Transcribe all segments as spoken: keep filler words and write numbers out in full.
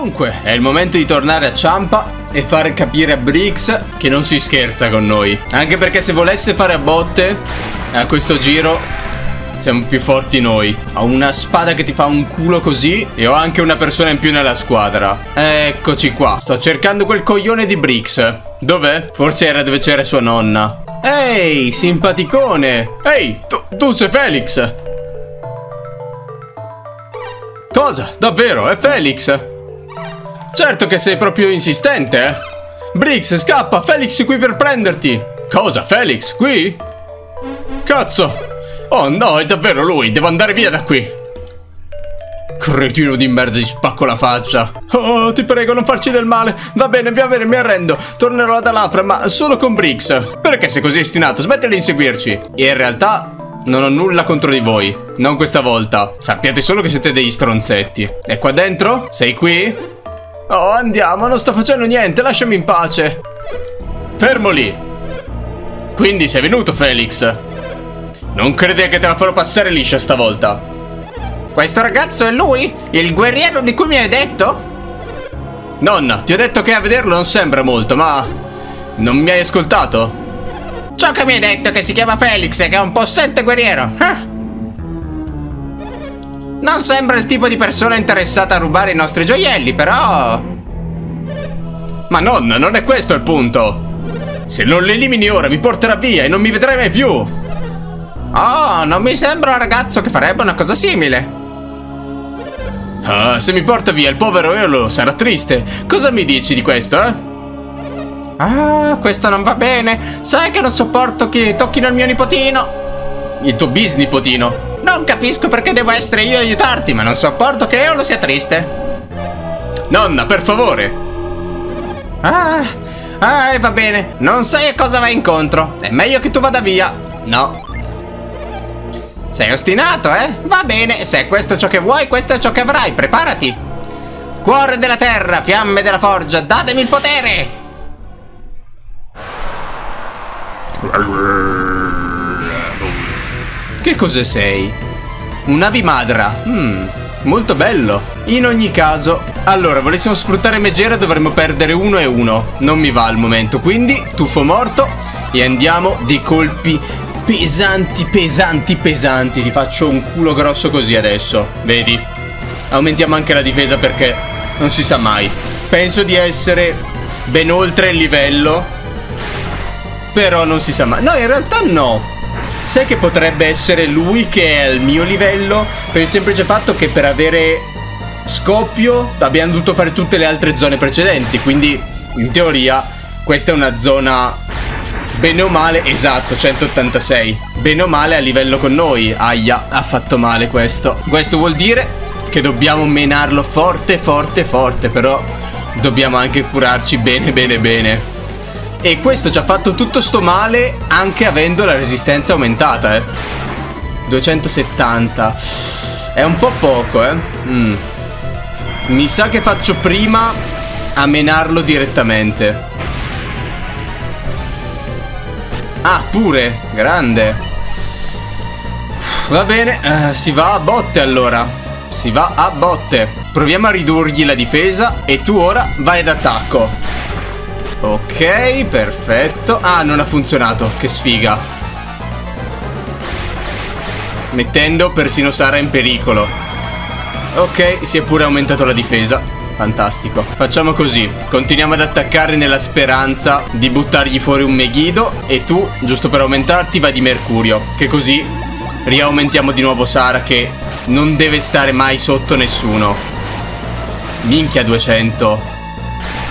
Dunque, è il momento di tornare a Champa e far capire a Briggs che non si scherza con noi. Anche perché se volesse fare a botte, a questo giro siamo più forti noi. Ho una spada che ti fa un culo così e ho anche una persona in più nella squadra. Eccoci qua. Sto cercando quel coglione di Briggs. Dov'è? Forse era dove c'era sua nonna. Ehi, simpaticone. Ehi, tu, tu sei Felix. Cosa? Davvero? È Felix? Certo che sei proprio insistente, eh? Briggs, scappa! Felix è qui per prenderti! Cosa? Felix? Qui? Cazzo! Oh no, è davvero lui! Devo andare via da qui! Cretino di merda, ti spacco la faccia! Oh, ti prego, non farci del male! Va bene, va bene, mi arrendo! Tornerò ad Alhafra, ma solo con Briggs! Perché sei così ostinato? Smettila di inseguirci! E in realtà... non ho nulla contro di voi. Non questa volta. Sappiate solo che siete degli stronzetti. E qua dentro? Sei qui? Oh, andiamo, non sto facendo niente, lasciami in pace. Fermo lì. Quindi sei venuto, Felix. Non crede che te la farò passare liscia stavolta. Questo ragazzo è lui? Il guerriero di cui mi hai detto? Nonna, ti ho detto che a vederlo non sembra molto, ma... non mi hai ascoltato? Ciò che mi hai detto che si chiama Felix e che è un possente guerriero, eh? Non sembra il tipo di persona interessata a rubare i nostri gioielli, però... Ma nonna, non è questo il punto! Se non li elimini ora mi porterà via e non mi vedrai mai più! Oh, non mi sembra un ragazzo che farebbe una cosa simile! Ah, se mi porta via il povero Eolo sarà triste! Cosa mi dici di questo, eh? Ah, questo non va bene! Sai che non sopporto che tocchino il mio nipotino! Il tuo bisnipotino! Non capisco perché devo essere io a aiutarti, ma non sopporto che Eolo sia triste. Nonna, per favore. Ah, ah, va bene. Non sai a cosa vai incontro. È meglio che tu vada via. No. Sei ostinato, eh? Va bene, se è questo ciò che vuoi, questo è ciò che avrai. Preparati. Cuore della terra, fiamme della forgia, datemi il potere. Che cos'è sei? Un Avi Madra. Mm, molto bello. In ogni caso, allora, volessimo sfruttare Megera dovremmo perdere uno e uno. Non mi va al momento, quindi tuffo morto e andiamo di colpi pesanti, pesanti, pesanti. Ti faccio un culo grosso così adesso, vedi? Aumentiamo anche la difesa perché non si sa mai. Penso di essere ben oltre il livello, però non si sa mai. No, in realtà no. Sai che potrebbe essere lui che è al mio livello per il semplice fatto che per avere scoppio abbiamo dovuto fare tutte le altre zone precedenti. Quindi in teoria questa è una zona bene o male, esatto, centottantasei. Bene o male a livello con noi. Aia, ha fatto male questo. Questo vuol dire che dobbiamo menarlo forte, forte, forte. Però dobbiamo anche curarci bene, bene, bene. E questo ci ha fatto tutto sto male anche avendo la resistenza aumentata, eh. duecentosettanta. È un po' poco, eh. Mm. Mi sa che faccio prima a menarlo direttamente. Ah, pure. Grande. Va bene, uh, si va a botte allora. Si va a botte. Proviamo a ridurgli la difesa e tu ora vai d'attacco. Ok, perfetto. Ah, non ha funzionato, che sfiga. Mettendo persino Sara in pericolo. Ok, si è pure aumentato la difesa. Fantastico. Facciamo così. Continuiamo ad attaccare nella speranza di buttargli fuori un Meghido. E tu, giusto per aumentarti, vai di Mercurio. Che così riaumentiamo di nuovo Sara, che non deve stare mai sotto nessuno. Minchia, duecento.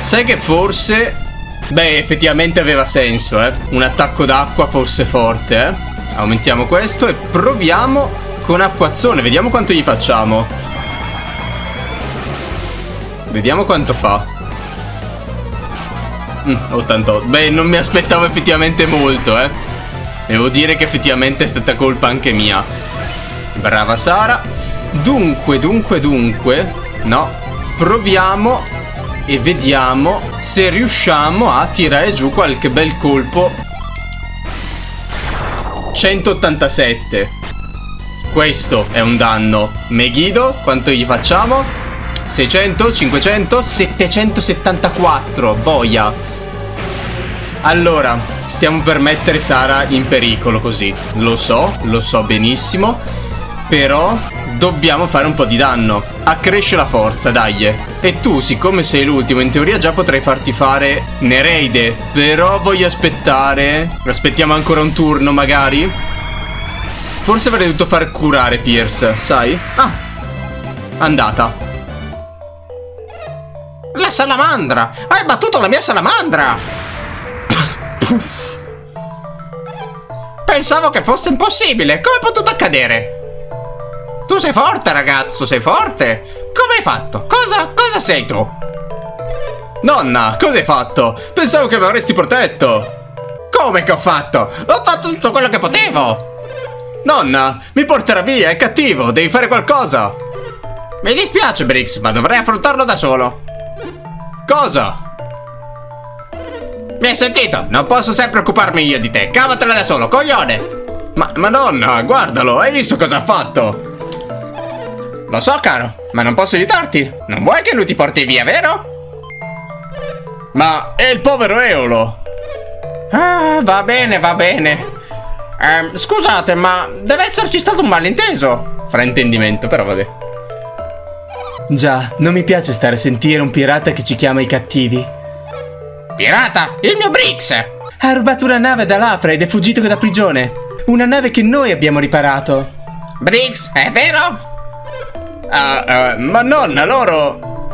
Sai che forse... beh, effettivamente aveva senso, eh. Un attacco d'acqua forse forte, eh. Aumentiamo questo e proviamo con acquazzone. Vediamo quanto gli facciamo. Vediamo quanto fa. Mm, ottantotto. Beh, non mi aspettavo effettivamente molto, eh. Devo dire che effettivamente è stata colpa anche mia. Brava Sara. Dunque, dunque, dunque... no. Proviamo... e vediamo se riusciamo a tirare giù qualche bel colpo. centottantasette. Questo è un danno. Meghido, quanto gli facciamo? seicento, cinquecento, settecentosettantaquattro, boia. Allora, stiamo per mettere Sara in pericolo così. Lo so, lo so benissimo. Però dobbiamo fare un po' di danno. Accresce la forza, dai. E tu, siccome sei l'ultimo, in teoria già potrei farti fare Nereide. Però voglio aspettare. Aspettiamo ancora un turno, magari. Forse avrei dovuto far curare Piers, sai? Ah, andata. La salamandra! Hai battuto la mia salamandra! Puff. Pensavo che fosse impossibile. Come è potuto accadere? Tu sei forte, ragazzo, sei forte. Come hai fatto? Cosa, cosa sei tu? Nonna, cosa hai fatto? Pensavo che mi avresti protetto. Come che ho fatto? Ho fatto tutto quello che potevo. Nonna, mi porterà via, è cattivo, devi fare qualcosa. Mi dispiace, Briggs, ma dovrei affrontarlo da solo. Cosa? Mi hai sentito? Non posso sempre occuparmi io di te. Cavatela da solo, coglione. Ma, ma nonna, guardalo, hai visto cosa ha fatto? Lo so, caro, ma non posso aiutarti. Non vuoi che lui ti porti via, vero? Ma è il povero Eolo. Ah, va bene, va bene. ehm, Scusate, ma deve esserci stato un malinteso. Fraintendimento, però vabbè. Già, non mi piace stare a sentire un pirata che ci chiama i cattivi. Pirata? Il mio Briggs! Ha rubato una nave da Alhafra ed è fuggito da prigione. Una nave che noi abbiamo riparato. Briggs, è vero? Uh, uh, ma nonna, loro...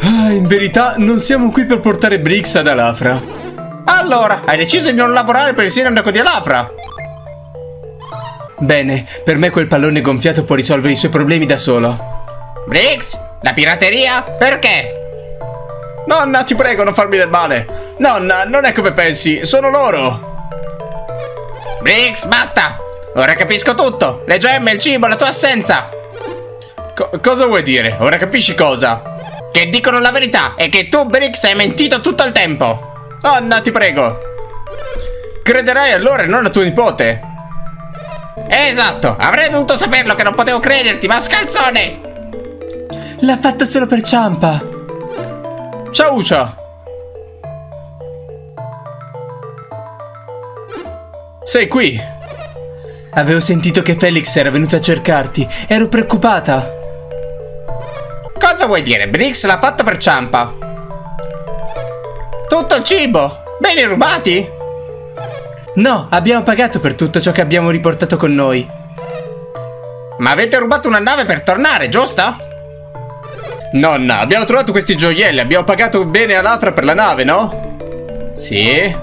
Ah, in verità non siamo qui per portare Briggs ad Alhafra. Allora, hai deciso di non lavorare per il sindaco di Alhafra? Bene, per me quel pallone gonfiato può risolvere i suoi problemi da solo. Briggs? La pirateria? Perché? Nonna, ti prego, non farmi del male. Nonna, non è come pensi, sono loro. Briggs, basta. Ora capisco tutto. Le gemme, il cibo, la tua assenza. Co- cosa vuoi dire? Ora capisci cosa? Che dicono la verità e che tu, Briggs, hai mentito tutto il tempo. Nonna, ti prego. Crederai allora e non a tuo nipote. Esatto, avrei dovuto saperlo che non potevo crederti, ma scalzone. L'ha fatta solo per Champa. Ciao Ucia. Sei qui? Avevo sentito che Felix era venuto a cercarti. Ero preoccupata. Cosa vuoi dire? Briggs l'ha fatta per Champa. Tutto il cibo? Beni rubati? No, abbiamo pagato per tutto ciò che abbiamo riportato con noi. Ma avete rubato una nave per tornare, giusto? Nonna, abbiamo trovato questi gioielli. Abbiamo pagato bene Alhafra per la nave, no? Sì.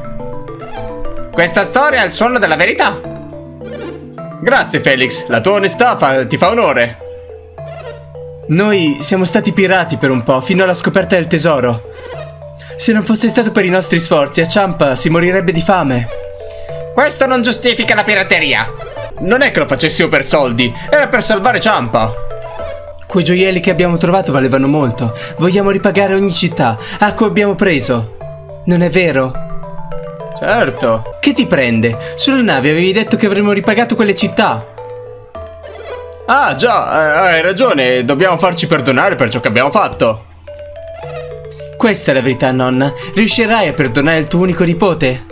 Questa storia è il suono della verità. Grazie, Felix. La tua onestà fa, ti fa onore. Noi siamo stati pirati per un po', fino alla scoperta del tesoro. Se non fosse stato per i nostri sforzi, a Champa si morirebbe di fame. Questo non giustifica la pirateria. Non è che lo facessimo per soldi. Era per salvare Champa. Quei gioielli che abbiamo trovato valevano molto. Vogliamo ripagare ogni città. Acqua abbiamo preso. Non è vero? Certo. Che ti prende? Sulla nave avevi detto che avremmo ripagato quelle città. Ah già, hai ragione. Dobbiamo farci perdonare per ciò che abbiamo fatto. Questa è la verità, nonna. Riuscirai a perdonare il tuo unico nipote?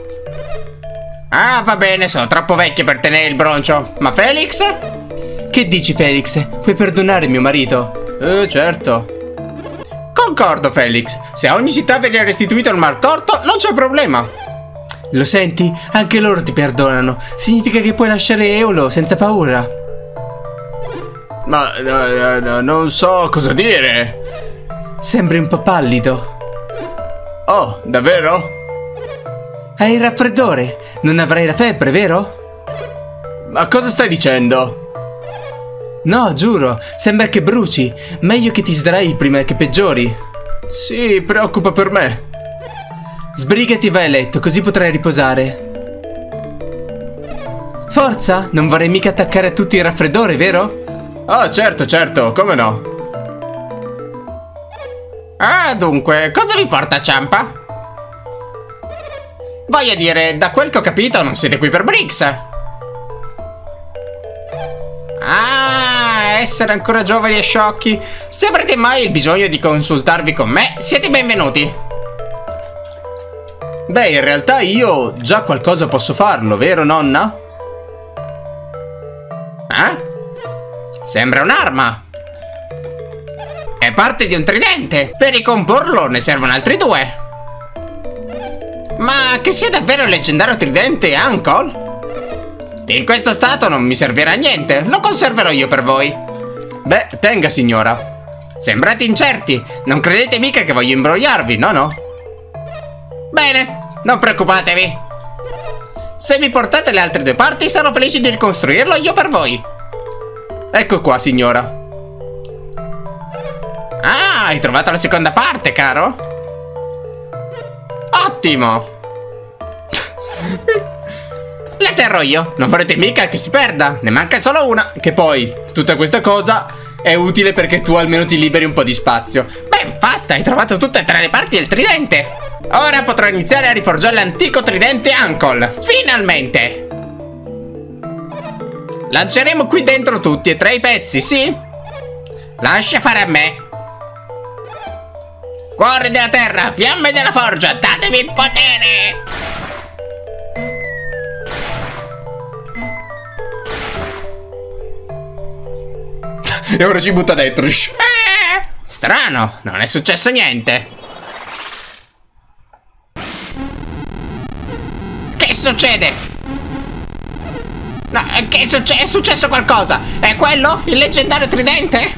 Ah, va bene, sono troppo vecchio per tenere il broncio. Ma Felix? Che dici, Felix? Puoi perdonare mio marito? Eh, certo. Concordo, Felix. Se a ogni città viene restituito il maltorto, non c'è problema. Lo senti? Anche loro ti perdonano. Significa che puoi lasciare Eolo senza paura. Ma no, no, no, non so cosa dire. Sembri un po' pallido. Oh, davvero? Hai il raffreddore. Non avrai la febbre, vero? Ma cosa stai dicendo? No, giuro, sembra che bruci. Meglio che ti sdrai prima che peggiori. Sì, preoccupa per me. Sbrigati e vai a letto, così potrai riposare. Forza, non vorrei mica attaccare a tutti il raffreddore, vero? Ah, certo, certo, come no. Ah, dunque, cosa vi porta Champa? Voglio dire, da quel che ho capito non siete qui per Briggs. Ah, essere ancora giovani e sciocchi. Se avrete mai il bisogno di consultarvi con me, siete benvenuti. Beh, in realtà io già qualcosa posso farlo, vero nonna? Eh? Sembra un'arma. È parte di un tridente. Per ricomporlo ne servono altri due. Ma che sia davvero il leggendario tridente Ancol? In questo stato non mi servirà a niente, lo conserverò io per voi. Beh, tenga signora. Sembrate incerti, non credete mica che voglio imbrogliarvi, no no? Bene, non preoccupatevi. Se mi portate le altre due parti sarò felice di ricostruirlo io per voi. Ecco qua signora. Ah, hai trovato la seconda parte, caro? Ottimo. La terrò io, non vorrete mica che si perda. Ne manca solo una. Che poi, tutta questa cosa è utile perché tu almeno ti liberi un po' di spazio. Ben fatta, hai trovato tutte e tre le parti del tridente. Ora potrò iniziare a riforgiare l'antico tridente Ancol. Finalmente. Lanceremo qui dentro tutti e tre i pezzi, sì? Lascia fare a me. Cuore della terra, fiamme della forgia, datemi il potere. E ora ci butta dentro. Eh, strano, non è successo niente. Che succede? No, che succe- è successo qualcosa? È quello? Il leggendario tridente?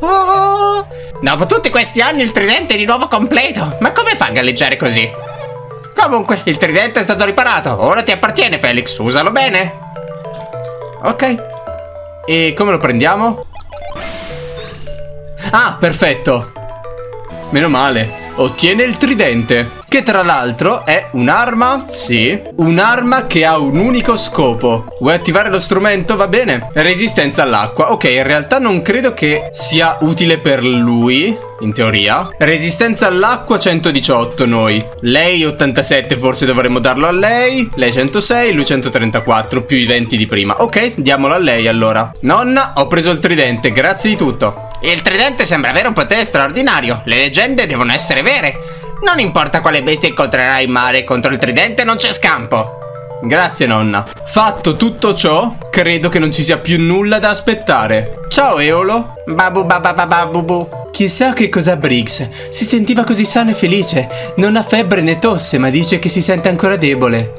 Oh. Dopo tutti questi anni il tridente è di nuovo completo. Ma come fa a galleggiare così? Comunque, il tridente è stato riparato. Ora ti appartiene, Felix, usalo bene. Ok. E come lo prendiamo? Ah, perfetto. Meno male. Ottiene il tridente, che tra l'altro è un'arma. Sì, un'arma che ha un unico scopo. Vuoi attivare lo strumento? Va bene. Resistenza all'acqua. Ok, in realtà non credo che sia utile per lui, in teoria. Resistenza all'acqua centodiciotto noi. Lei ottantasette, forse dovremmo darlo a lei. Lei centosei, lui centotrentaquattro, più i venti di prima. Ok, diamolo a lei allora. Nonna, ho preso il tridente, grazie di tutto. Il tridente sembra avere un potere straordinario. Le leggende devono essere vere. Non importa quale bestia incontrerai in mare, contro il tridente non c'è scampo. Grazie nonna. Fatto tutto ciò, credo che non ci sia più nulla da aspettare. Ciao Eolo. Babu bababababubu. Chissà che cos'ha Briggs. Si sentiva così sano e felice. Non ha febbre né tosse, ma dice che si sente ancora debole.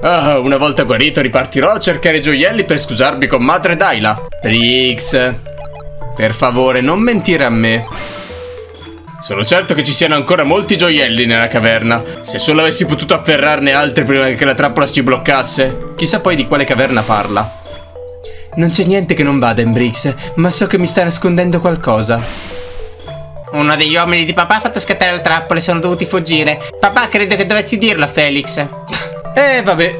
Ah, una volta guarito ripartirò a cercare gioielli per scusarmi con madre Dalia. Briggs, per favore, non mentire a me. Sono certo che ci siano ancora molti gioielli nella caverna. Se solo avessi potuto afferrarne altri prima che la trappola ci bloccasse. Chissà poi di quale caverna parla. Non c'è niente che non vada in Briggs, ma so che mi sta nascondendo qualcosa. Uno degli uomini di papà ha fatto scattare la trappola e sono dovuti fuggire. Papà, credo che dovessi dirlo a Felix. Eh, vabbè.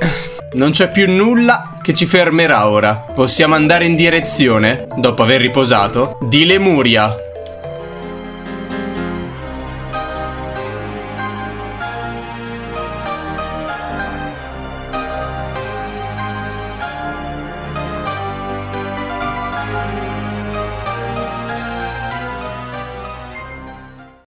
Non c'è più nulla che ci fermerà ora. Possiamo andare in direzione, dopo aver riposato, di Lemuria.